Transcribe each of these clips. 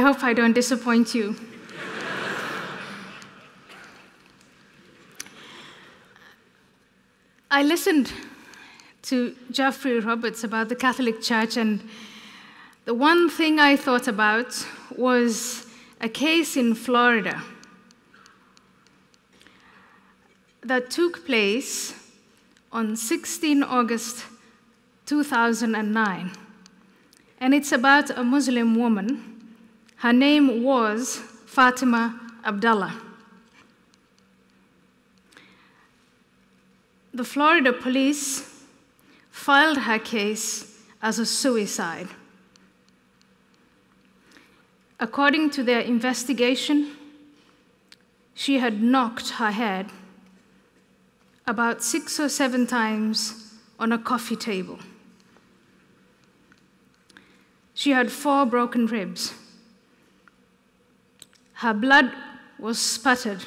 I hope I don't disappoint you. I listened to Jeffrey Roberts about the Catholic Church, and the one thing I thought about was a case in Florida that took place on 16 August 2009. And it's about a Muslim woman. Her name was Fatima Abdallah. The Florida police filed her case as a suicide. According to their investigation, she had knocked her head about 6 or 7 times on a coffee table. She had 4 broken ribs. Her blood was spattered,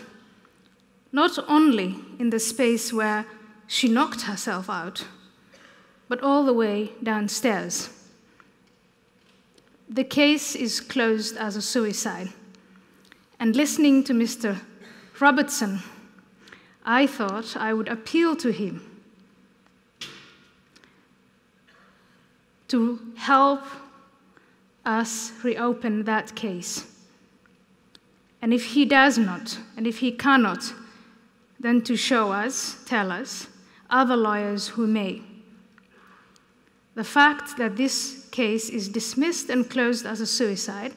not only in the space where she knocked herself out, but all the way downstairs. The case is closed as a suicide. And listening to Mr. Robertson, I thought I would appeal to him to help us reopen that case. And if he does not, and if he cannot, then to show us, tell us, other lawyers who may. The fact that this case is dismissed and closed as a suicide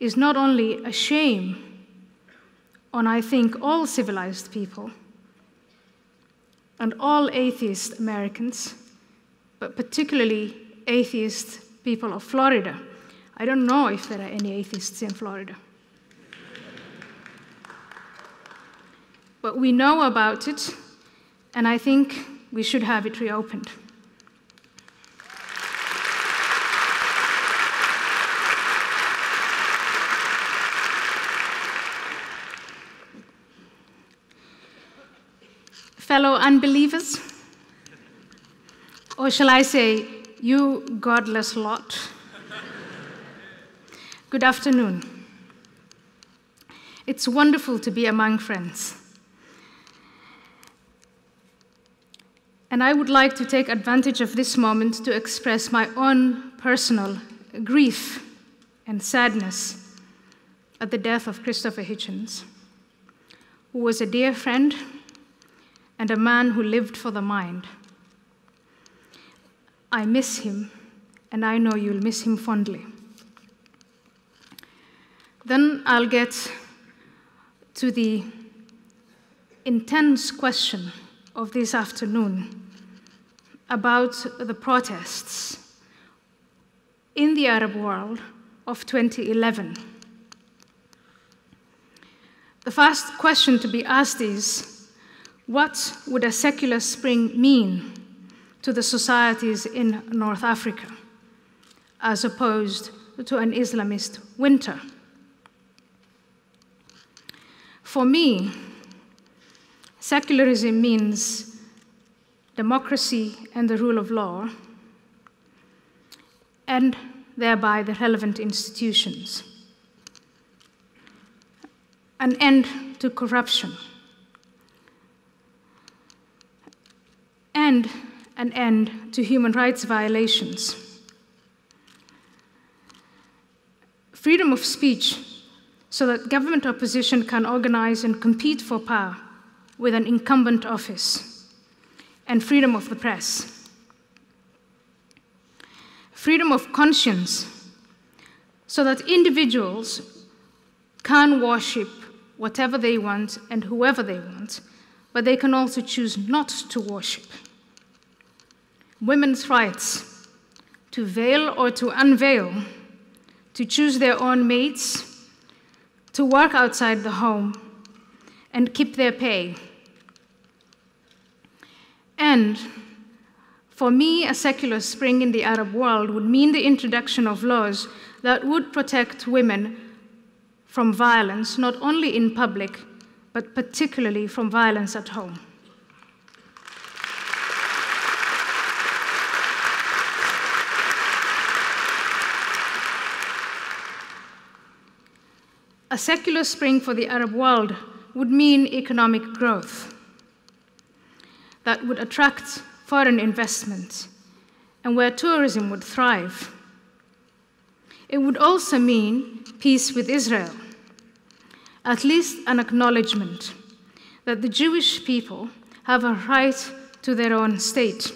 is not only a shame on, I think, all civilized people and all atheist Americans, but particularly atheist people of Florida. I don't know if there are any atheists in Florida. But we know about it, and I think we should have it reopened. Fellow unbelievers, or shall I say, you godless lot. Good afternoon. It's wonderful to be among friends. And I would like to take advantage of this moment to express my own personal grief and sadness at the death of Christopher Hitchens, who was a dear friend and a man who lived for the mind. I miss him, and I know you'll miss him fondly. Then I'll get to the intense question of this afternoon about the protests in the Arab world of 2011. The first question to be asked is, what would a secular spring mean to the societies in North Africa, as opposed to an Islamist winter? For me, secularism means democracy and the rule of law, and thereby the relevant institutions, an end to corruption, and an end to human rights violations. Freedom of speech, so that government opposition can organize and compete for power with an incumbent office, and freedom of the press. Freedom of conscience, so that individuals can worship whatever they want and whoever they want, but they can also choose not to worship. Women's rights, to veil or to unveil, to choose their own mates, to work outside the home, and keep their pay. And for me, a secular spring in the Arab world would mean the introduction of laws that would protect women from violence, not only in public, but particularly from violence at home. a secular spring for the Arab world would mean economic growth that would attract foreign investment and where tourism would thrive. It would also mean peace with Israel, at least an acknowledgement that the Jewish people have a right to their own state.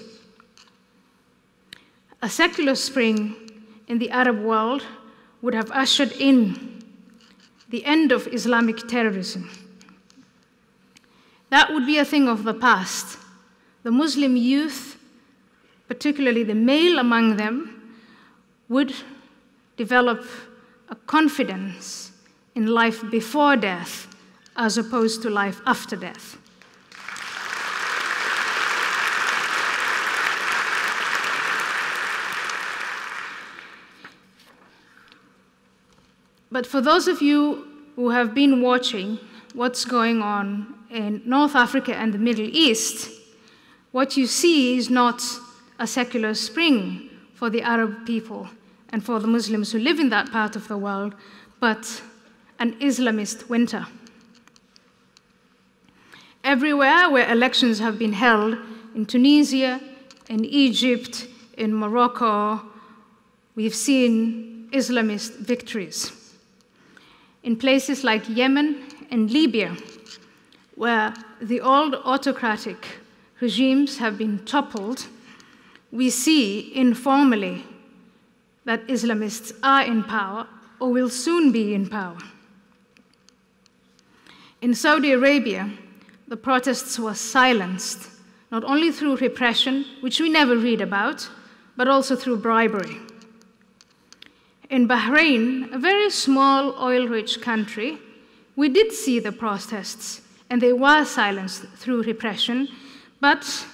A secular spring in the Arab world would have ushered in the end of Islamic terrorism. That would be a thing of the past. The Muslim youth, particularly the male among them, would develop a confidence in life before death as opposed to life after death. But for those of you who have been watching what's going on in North Africa and the Middle East, what you see is not a secular spring for the Arab people and for the Muslims who live in that part of the world, but an Islamist winter. Everywhere where elections have been held, in Tunisia, in Egypt, in Morocco, we've seen Islamist victories. In places like Yemen and Libya, where the old autocratic regimes have been toppled, we see informally that Islamists are in power or will soon be in power. In Saudi Arabia, the protests were silenced, not only through repression, which we never read about, but also through bribery. In Bahrain, a very small oil-rich country, we did see the protests, and they were silenced through repression, but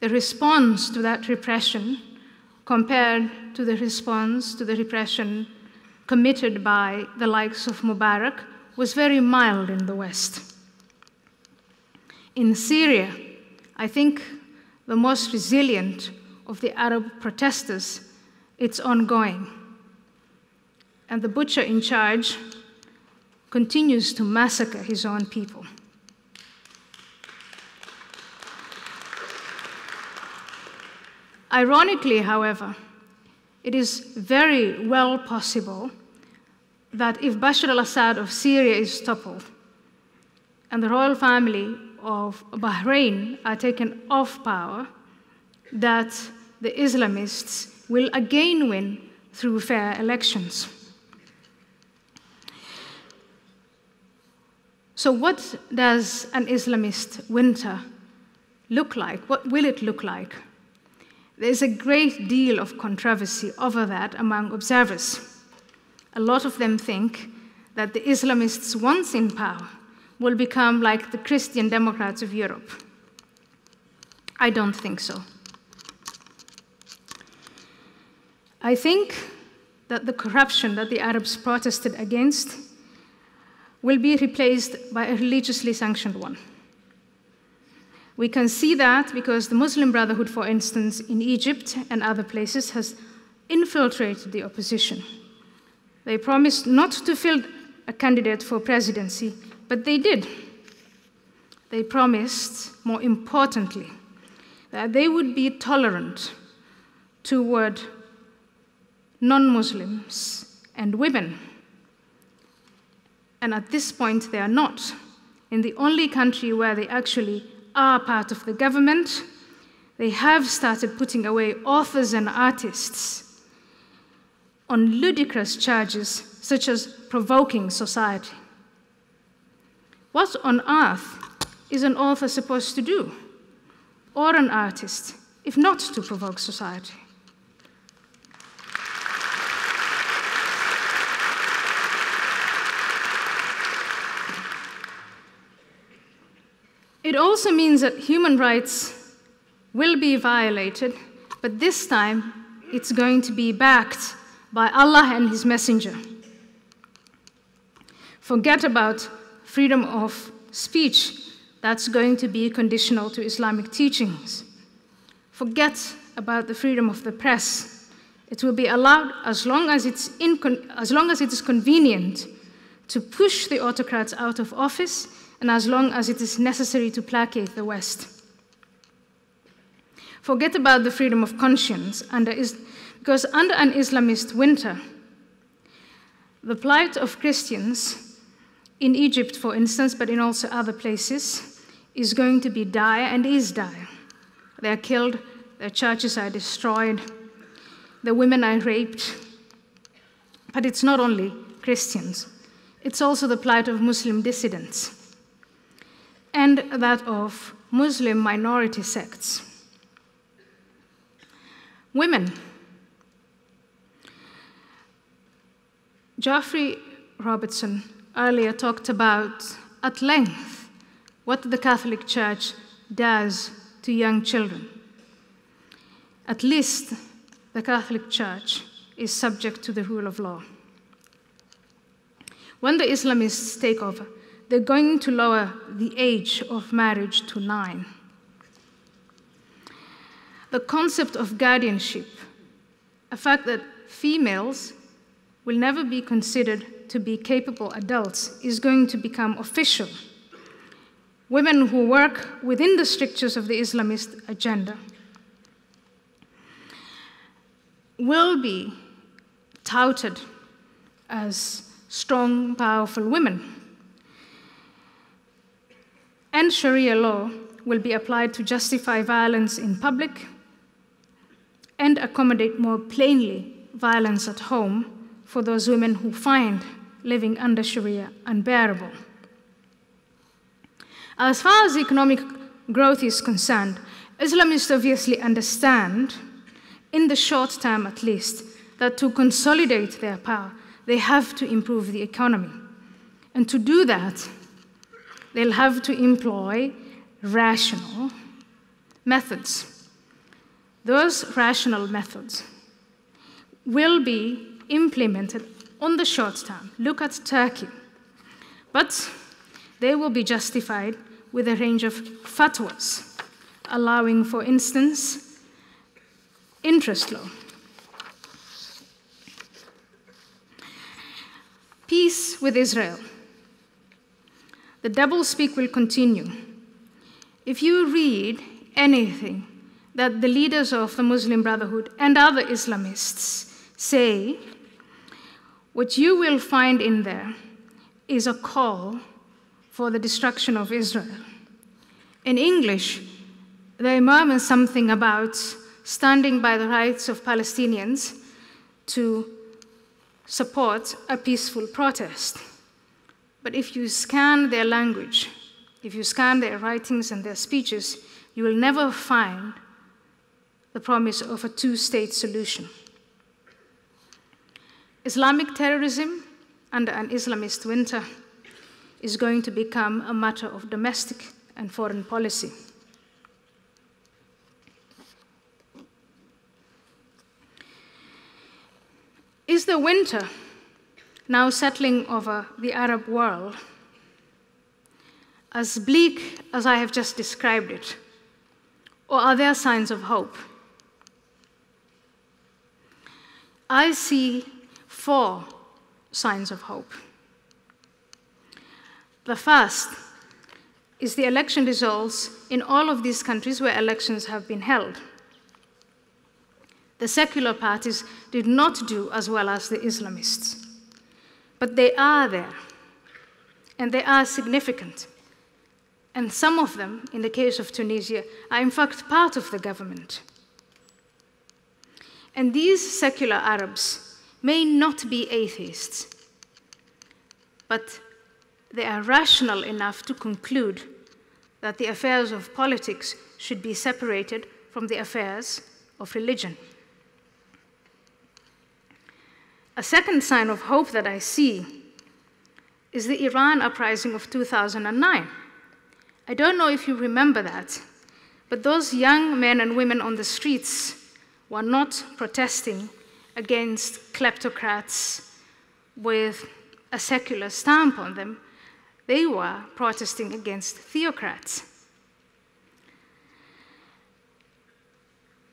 the response to that repression compared to the response to the repression committed by the likes of Mubarak was very mild in the West. In Syria, I think the most resilient of the Arab protesters, it's ongoing. And the butcher in charge continues to massacre his own people. Ironically, however, it is very well possible that if Bashar al-Assad of Syria is toppled and the royal family of Bahrain are taken off power, that the Islamists will again win through fair elections. So what does an Islamist winter look like? What will it look like? There's a great deal of controversy over that among observers. A lot of them think that the Islamists, once in power, will become like the Christian Democrats of Europe. I don't think so. I think that the corruption that the Arabs protested against will be replaced by a religiously sanctioned one. We can see that because the Muslim Brotherhood, for instance, in Egypt and other places, has infiltrated the opposition. They promised not to field a candidate for presidency, but they did. They promised, more importantly, that they would be tolerant toward non-Muslims and women. And at this point, they are not. In the only country where they actually are part of the government, they have started putting away authors and artists on ludicrous charges such as provoking society. What on earth is an author supposed to do, or an artist, if not to provoke society? It also means that human rights will be violated, but this time it's going to be backed by Allah and His Messenger. Forget about freedom of speech. That's going to be conditional to Islamic teachings. Forget about the freedom of the press. It will be allowed as long as it is convenient to push the autocrats out of office and as long as it is necessary to placate the West. Forget about the freedom of conscience, because under an Islamist winter, the plight of Christians in Egypt, for instance, but in also other places, is going to be dire and is dire. They are killed, their churches are destroyed, the women are raped. But it's not only Christians. It's also the plight of Muslim dissidents and that of Muslim minority sects. Women. Jeffrey Roberts earlier talked about, at length, what the Catholic Church does to young children. At least the Catholic Church is subject to the rule of law. When the Islamists take over, they're going to lower the age of marriage to 9. The concept of guardianship, a fact that females will never be considered to be capable adults, is going to become official. Women who work within the strictures of the Islamist agenda will be touted as strong, powerful women. And Sharia law will be applied to justify violence in public and accommodate more plainly violence at home for those women who find living under Sharia unbearable. As far as economic growth is concerned, Islamists obviously understand, in the short term at least, that to consolidate their power, they have to improve the economy. And to do that, they'll have to employ rational methods. Those rational methods will be implemented on the short term. Look at Turkey. But they will be justified with a range of fatwas, allowing, for instance, interest law. Peace with Israel. The doublespeak will continue. If you read anything that the leaders of the Muslim Brotherhood and other Islamists say, what you will find in there is a call for the destruction of Israel. In English, they murmur something about standing by the rights of Palestinians to support a peaceful protest. But if you scan their language, if you scan their writings and their speeches, you will never find the promise of a two-state solution. Islamic terrorism under an Islamist winter is going to become a matter of domestic and foreign policy. Is the winter now settling over the Arab world as bleak as I have just described it? Or are there signs of hope? I see 4 signs of hope. The first is the election results in all of these countries where elections have been held. The secular parties did not do as well as the Islamists, but they are there, and they are significant. And some of them, in the case of Tunisia, are in fact part of the government. And these secular Arabs may not be atheists, but they are rational enough to conclude that the affairs of politics should be separated from the affairs of religion. A second sign of hope that I see is the Iran uprising of 2009. I don't know if you remember that, but those young men and women on the streets were not protesting against kleptocrats with a secular stamp on them. They were protesting against theocrats.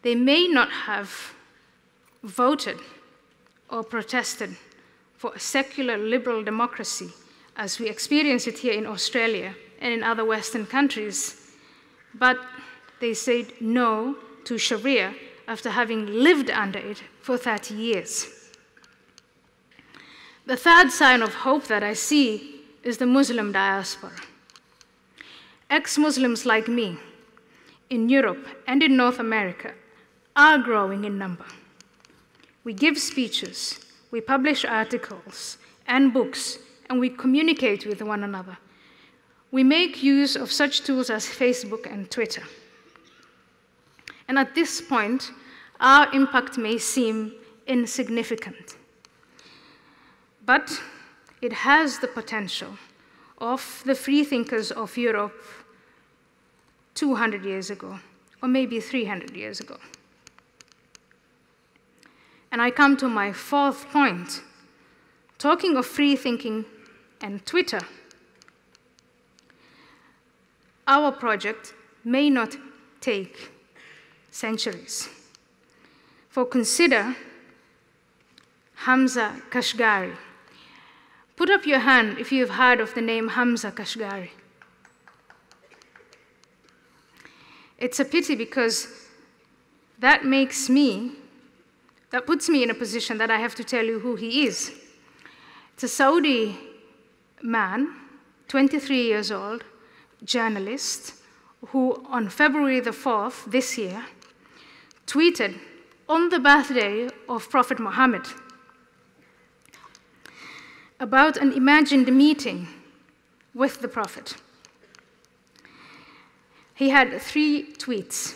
They may not have voted or protested for a secular liberal democracy as we experience it here in Australia and in other Western countries, but they said no to Sharia after having lived under it for 30 years. The third sign of hope that I see is the Muslim diaspora. Ex-Muslims like me in Europe and in North America are growing in number. We give speeches, we publish articles and books, and we communicate with one another. We make use of such tools as Facebook and Twitter. And at this point, our impact may seem insignificant, but it has the potential of the free thinkers of Europe 200 years ago, or maybe 300 years ago. And I come to my fourth point. Talking of free thinking and Twitter, our project may not take centuries. For consider Hamza Kashgari. Put up your hand if you've heard of the name Hamza Kashgari. It's a pity because that puts me in a position that I have to tell you who he is. It's a Saudi man, 23 years old, journalist, who on February the 4th this year tweeted on the birthday of Prophet Muhammad about an imagined meeting with the Prophet. He had 3 tweets.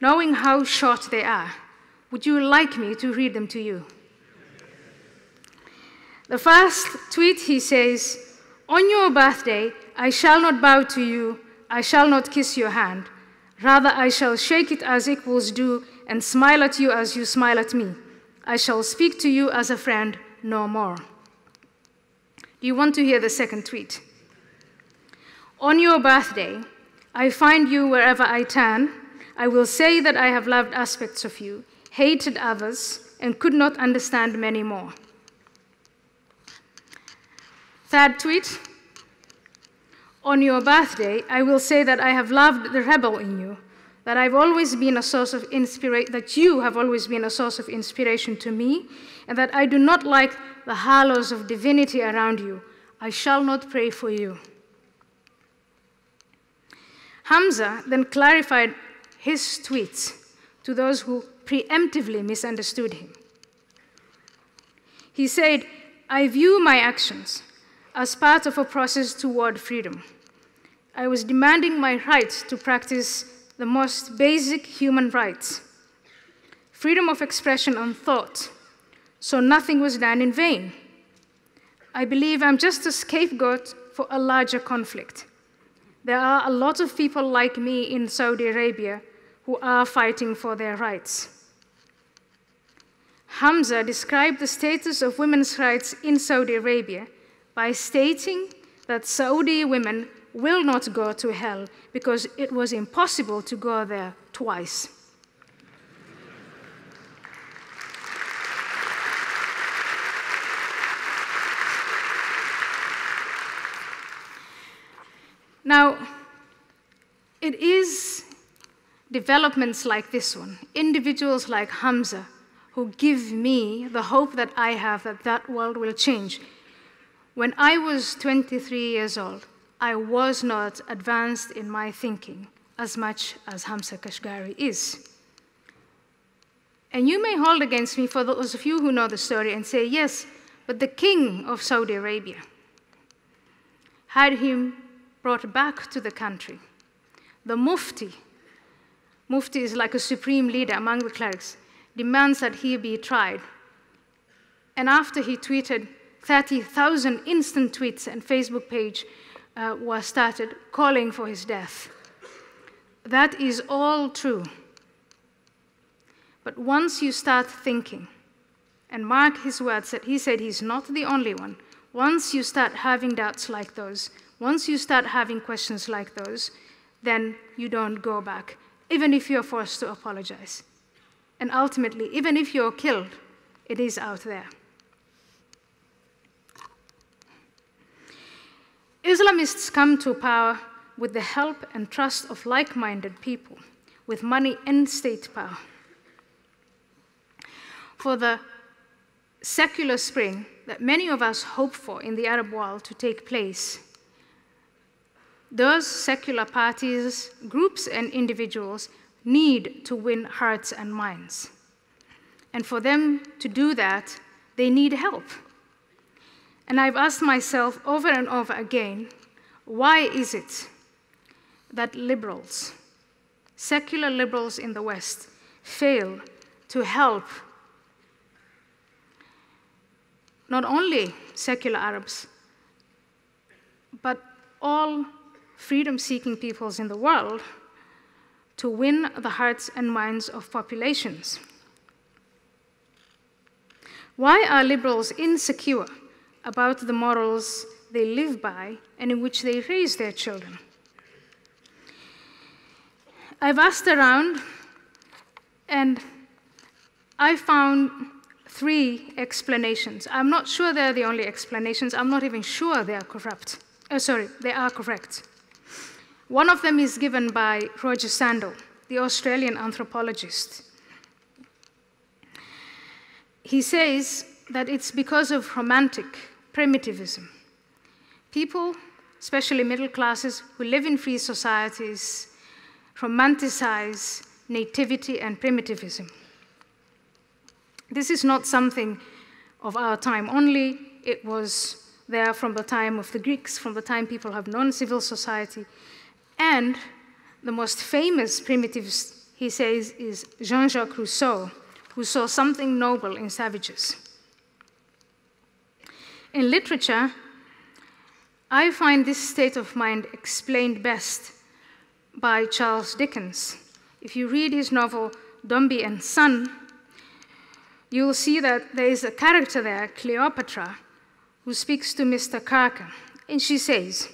Knowing how short they are, would you like me to read them to you? The first tweet, he says, "On your birthday, I shall not bow to you, I shall not kiss your hand. Rather, I shall shake it as equals do and smile at you as you smile at me. I shall speak to you as a friend no more." Do you want to hear the second tweet? "On your birthday, I find you wherever I turn. I will say that I have loved aspects of you, hated others, and could not understand many more." Third tweet, "On your birthday, I will say that I have loved the rebel in you, that I've always been a source of inspiration, that you have always been a source of inspiration to me, and that I do not like the halos of divinity around you. I shall not pray for you." Hamza then clarified his tweets to those who preemptively misunderstood him. He said, "I view my actions as part of a process toward freedom. I was demanding my rights to practice the most basic human rights, freedom of expression and thought, so nothing was done in vain. I believe I'm just a scapegoat for a larger conflict. There are a lot of people like me in Saudi Arabia who are fighting for their rights." Hamza described the status of women's rights in Saudi Arabia by stating that Saudi women will not go to hell because it was impossible to go there twice. Now, it is developments like this one, individuals like Hamza, who give me the hope that I have that that world will change. When I was 23 years old, I was not advanced in my thinking as much as Hamza Kashgari is. And you may hold against me, for those of you who know the story, and say, yes, but the king of Saudi Arabia had him brought back to the country. The Mufti is like a supreme leader among the clerics, demands that he be tried. And after he tweeted, 30,000 instant tweets and Facebook page was started calling for his death. That is all true. But once you start thinking, and mark his words that he said he's not the only one, once you start having doubts like those, once you start having questions like those, then you don't go back, even if you're forced to apologize. And ultimately, even if you're killed, it is out there. Islamists come to power with the help and trust of like-minded people, with money and state power. For the secular spring that many of us hope for in the Arab world to take place, those secular parties, groups, and individuals need to win hearts and minds. And for them to do that, they need help. And I've asked myself over and over again, why is it that liberals, secular liberals in the West, fail to help not only secular Arabs, but all freedom-seeking peoples in the world to win the hearts and minds of populations? Why are liberals insecure about the morals they live by and in which they raise their children? I've asked around, and I found three explanations. I'm not sure they're the only explanations. I'm not even sure they are corrupt. They are correct. One of them is given by Roger Sandel, the Australian anthropologist. He says that it's because of romantic primitivism. People, especially middle classes, who live in free societies, romanticize nativity and primitivism. This is not something of our time only. It was there from the time of the Greeks, from the time people have known civil society. And the most famous primitivist, he says, is Jean-Jacques Rousseau, who saw something noble in savages. In literature, I find this state of mind explained best by Charles Dickens. If you read his novel, Dombey and Son, you'll see that there is a character there, Cleopatra, who speaks to Mr. Carker, and she says,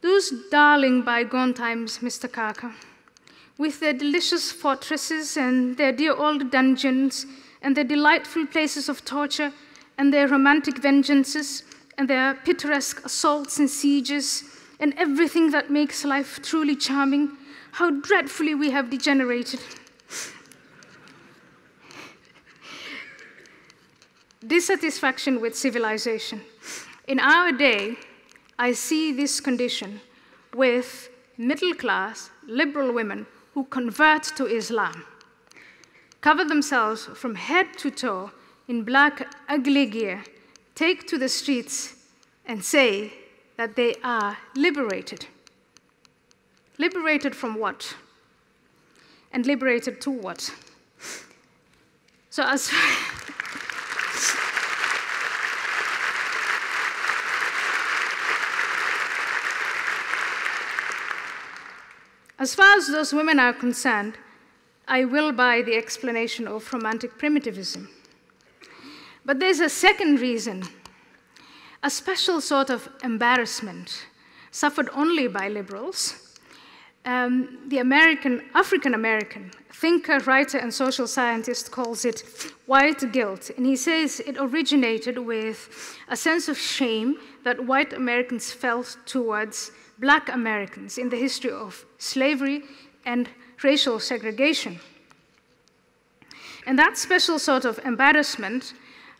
"Those darling bygone times, Mr. Carker, with their delicious fortresses and their dear old dungeons and their delightful places of torture and their romantic vengeances and their picturesque assaults and sieges and everything that makes life truly charming, how dreadfully we have degenerated." Dissatisfaction with civilization. In our day, I see this condition with middle-class liberal women who convert to Islam, cover themselves from head to toe in black, ugly gear, take to the streets and say that they are liberated. Liberated from what? And liberated to what? So as... as far as those women are concerned, I will buy the explanation of romantic primitivism. But there's a second reason, a special sort of embarrassment suffered only by liberals. The African-American thinker, writer, and social scientist calls it white guilt. And he says it originated with a sense of shame that white Americans felt towards Black Americans in the history of slavery and racial segregation. And that special sort of embarrassment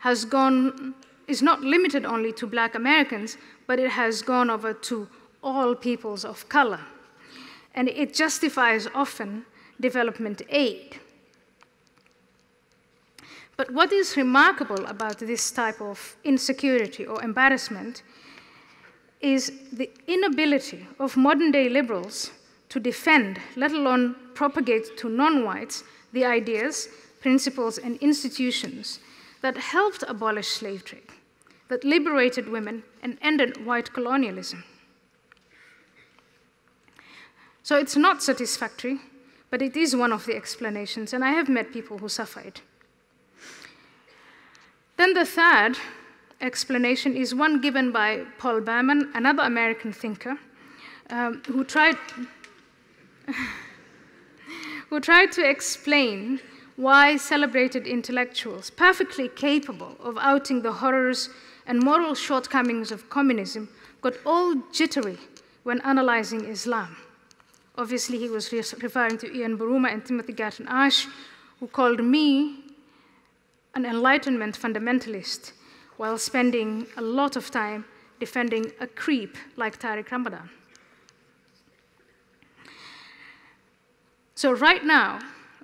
is not limited only to Black Americans, but it has gone over to all peoples of color. And it justifies often development aid. But what is remarkable about this type of insecurity or embarrassment is the inability of modern-day liberals to defend, let alone propagate to non-whites, the ideas, principles, and institutions that helped abolish slave trade, that liberated women and ended white colonialism. So it's not satisfactory, but it is one of the explanations, and I have met people who suffered. Then the third explanation is one given by Paul Berman, another American thinker, who tried to explain wise, celebrated intellectuals perfectly capable of outing the horrors and moral shortcomings of communism got all jittery when analyzing Islam. Obviously, he was referring to Ian Buruma and Timothy Garton Ash, who called me an Enlightenment fundamentalist while spending a lot of time defending a creep like Tariq Ramadan. So right now,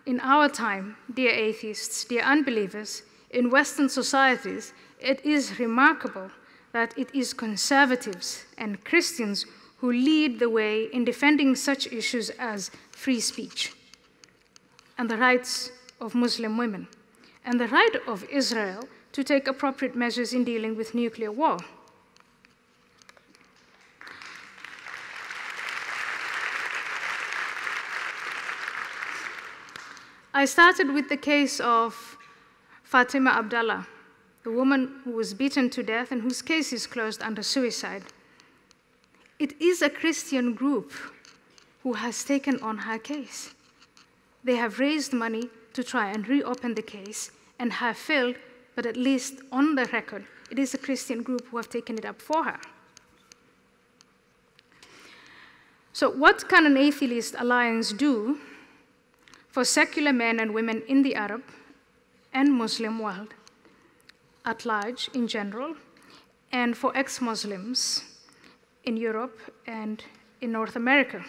in our time, dear atheists, dear unbelievers, in Western societies, it is remarkable that it is conservatives and Christians who lead the way in defending such issues as free speech and the rights of Muslim women and the right of Israel to take appropriate measures in dealing with nuclear war. I started with the case of Fatima Abdallah, the woman who was beaten to death and whose case is closed under suicide. It is a Christian group who has taken on her case. They have raised money to try and reopen the case and have failed, but at least on the record, it is a Christian group who have taken it up for her. So what can an Atheist Alliance do for secular men and women in the Arab and Muslim world at large in general, and for ex-Muslims in Europe and in North America,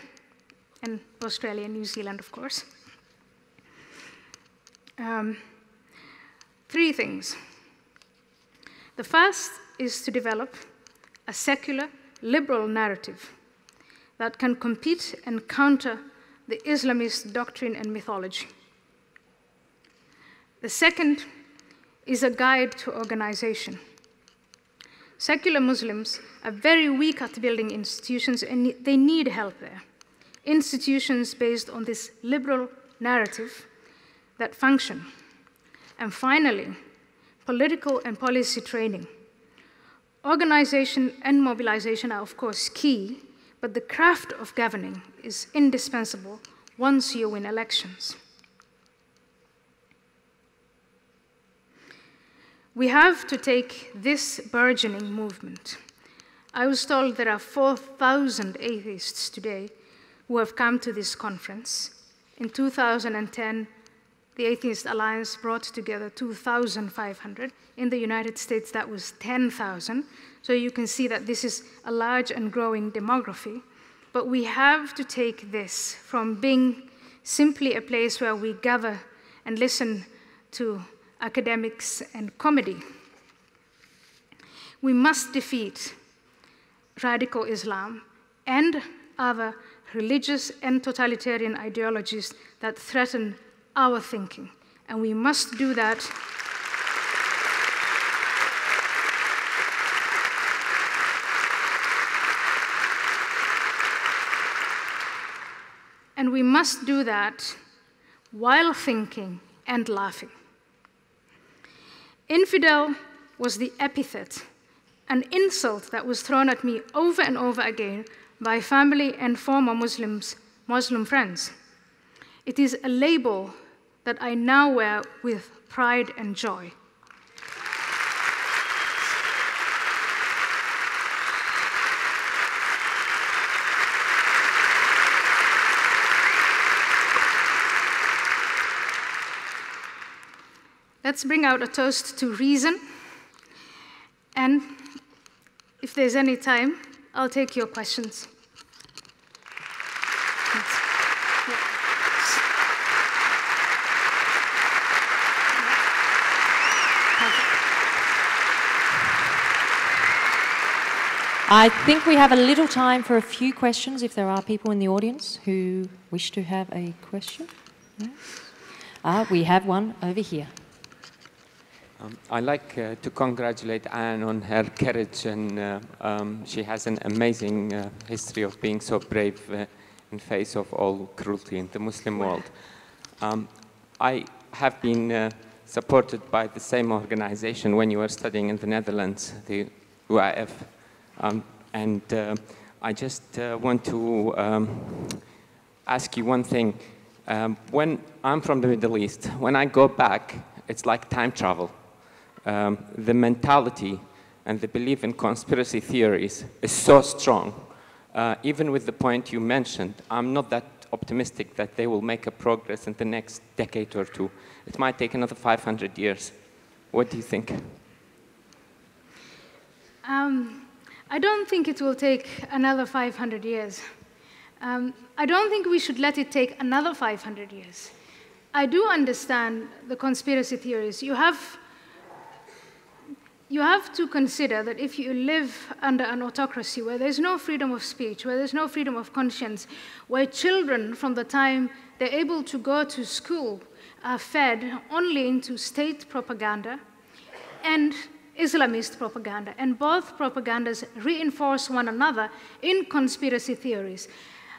and Australia and New Zealand, of course? Three things. The first is to develop a secular, liberal narrative that can compete and counter the Islamist doctrine and mythology. The second is a guide to organization. Secular Muslims are very weak at building institutions, and they need help there. Institutions based on this liberal narrative that function. And finally, political and policy training. Organization and mobilization are, of course, key, but the craft of governing is indispensable once you win elections. We have to take this burgeoning movement. I was told there are 4,000 atheists today who have come to this conference. In 2010, the Atheist Alliance brought together 2,500. In the United States, that was 10,000. So you can see that this is a large and growing demography. But we have to take this from being simply a place where we gather and listen to academics and comedy. We must defeat radical Islam and other religious and totalitarian ideologies that threaten our thinking, and we must do that. And we must do that while thinking and laughing. Infidel was the epithet, an insult that was thrown at me over and over again by family and former Muslim friends. It is a label that I now wear with pride and joy. Let's bring out a toast to reason. And if there's any time, I'll take your questions. I think we have a little time for a few questions if there are people in the audience who wish to have a question. Yes. We have one over here. I'd like to congratulate Anne on her courage, and she has an amazing history of being so brave in face of all cruelty in the Muslim world. I have been supported by the same organization when you were studying in the Netherlands, the UAF. I just want to ask you one thing. When I'm from the Middle East, when I go back, it's like time travel. The mentality and the belief in conspiracy theories is so strong. Even with the point you mentioned, I'm not that optimistic that they will make a progress in the next decade or two. It might take another 500 years. What do you think? I don't think it will take another 500 years. I don't think we should let it take another 500 years. I do understand the conspiracy theories. You have to consider that if you live under an autocracy where there's no freedom of speech, where there's no freedom of conscience, where children from the time they're able to go to school are fed only into state propaganda and Islamist propaganda, and both propagandas reinforce one another in conspiracy theories.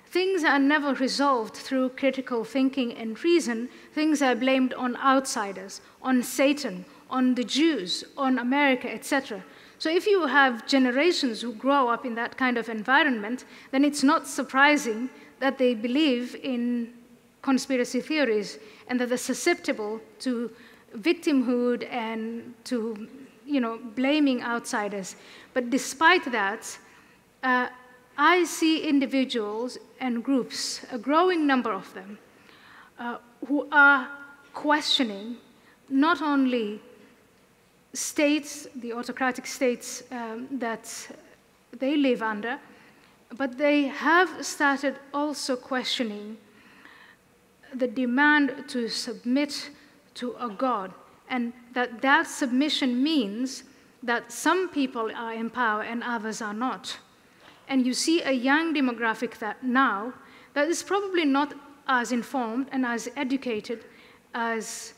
Things are never resolved through critical thinking and reason. Things are blamed on outsiders, on Satan, on the Jews, on America, etc. So if you have generations who grow up in that kind of environment, then it's not surprising that they believe in conspiracy theories and that they're susceptible to victimhood and to, you know, blaming outsiders. But despite that, I see individuals and groups, a growing number of them, who are questioning not only states, the autocratic states that they live under, but they have started also questioning the demand to submit to a God, and that submission means that some people are in power and others are not. And you see a young demographic that now that is probably not as informed and as educated as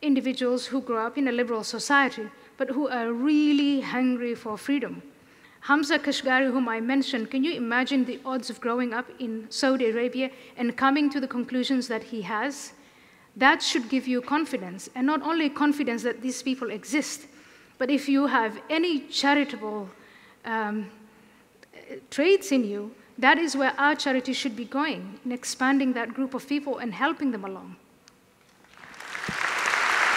individuals who grow up in a liberal society, but who are really hungry for freedom. Hamza Kashgari, whom I mentioned, can you imagine the odds of growing up in Saudi Arabia and coming to the conclusions that he has? That should give you confidence, and not only confidence that these people exist, but if you have any charitable traits in you, that is where our charity should be going, in expanding that group of people and helping them along.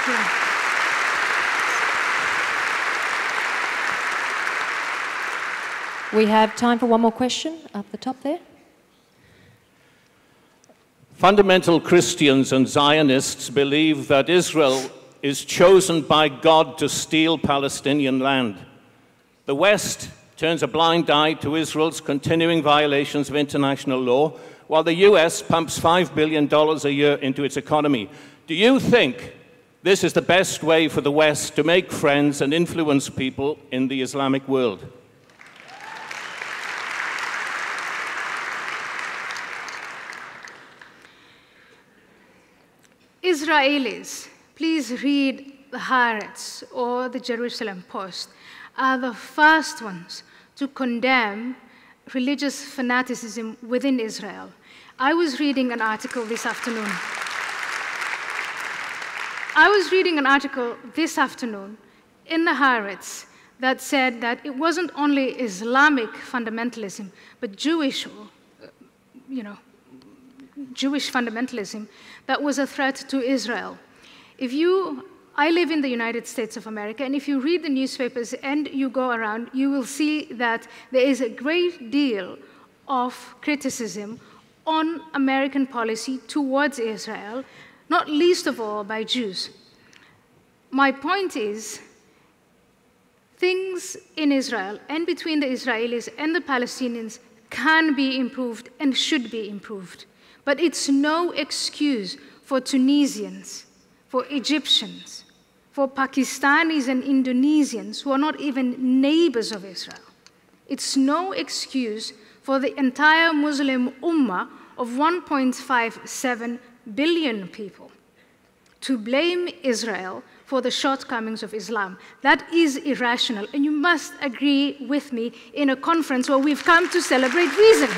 Yeah. We have time for one more question up the top there. Fundamental Christians and Zionists believe that Israel is chosen by God to steal Palestinian land. The West turns a blind eye to Israel's continuing violations of international law, while the US pumps $5 billion a year into its economy. Do you think this is the best way for the West to make friends and influence people in the Islamic world? Israelis, please read the Haaretz or the Jerusalem Post, are the first ones to condemn religious fanaticism within Israel. I was reading an article this afternoon. I was reading an article this afternoon in the Haaretz that said that it wasn't only Islamic fundamentalism, but Jewish, Jewish fundamentalism that was a threat to Israel. I live in the United States of America, and if you read the newspapers and you go around, you will see that there is a great deal of criticism on American policy towards Israel, not least of all by Jews. My point is, things in Israel and between the Israelis and the Palestinians can be improved and should be improved. But it's no excuse for Tunisians, for Egyptians, for Pakistanis and Indonesians who are not even neighbors of Israel. It's no excuse for the entire Muslim Ummah of 1.57 billion people to blame Israel for the shortcomings of Islam. That is irrational, and you must agree with me in a conference where we've come to celebrate reason.